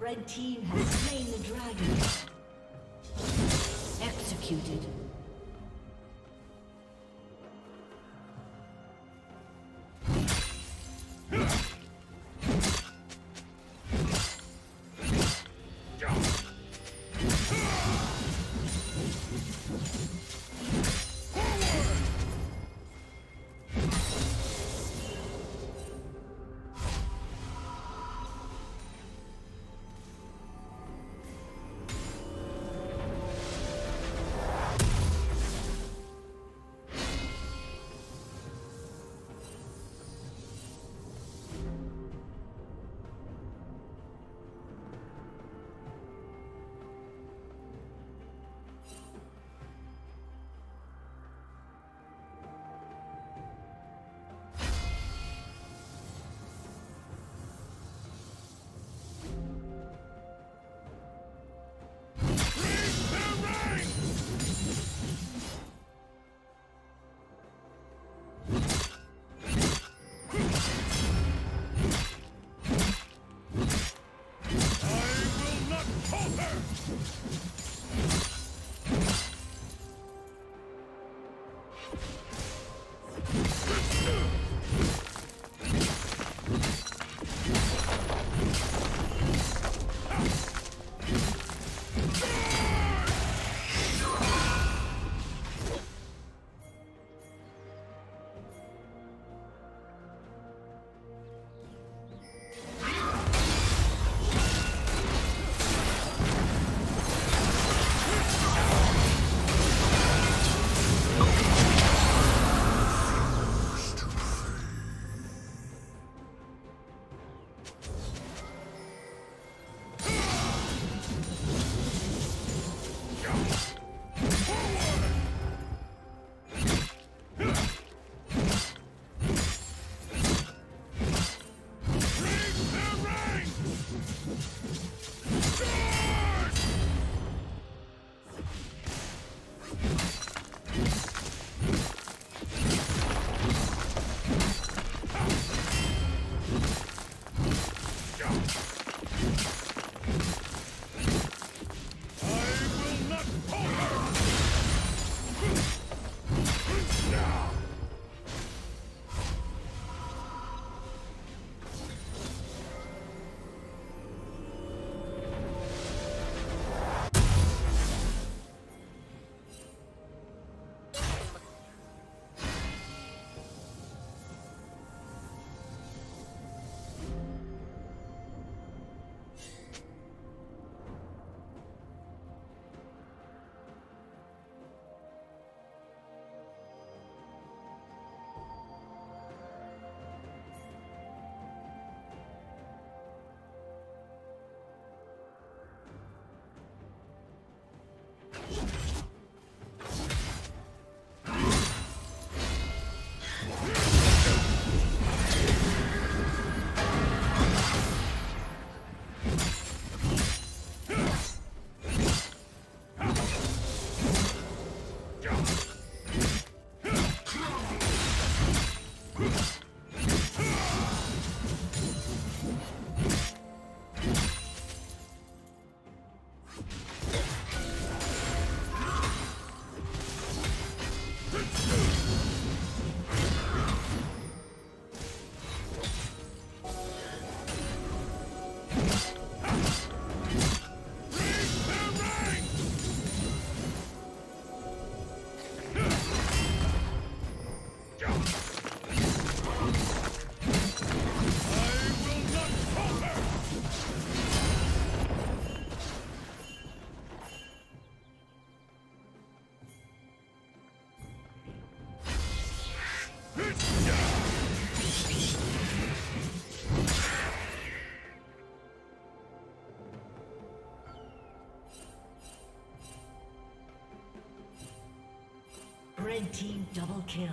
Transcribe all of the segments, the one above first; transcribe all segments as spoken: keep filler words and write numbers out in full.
Red team has slain the dragon. Executed. Red team double kill.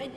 Red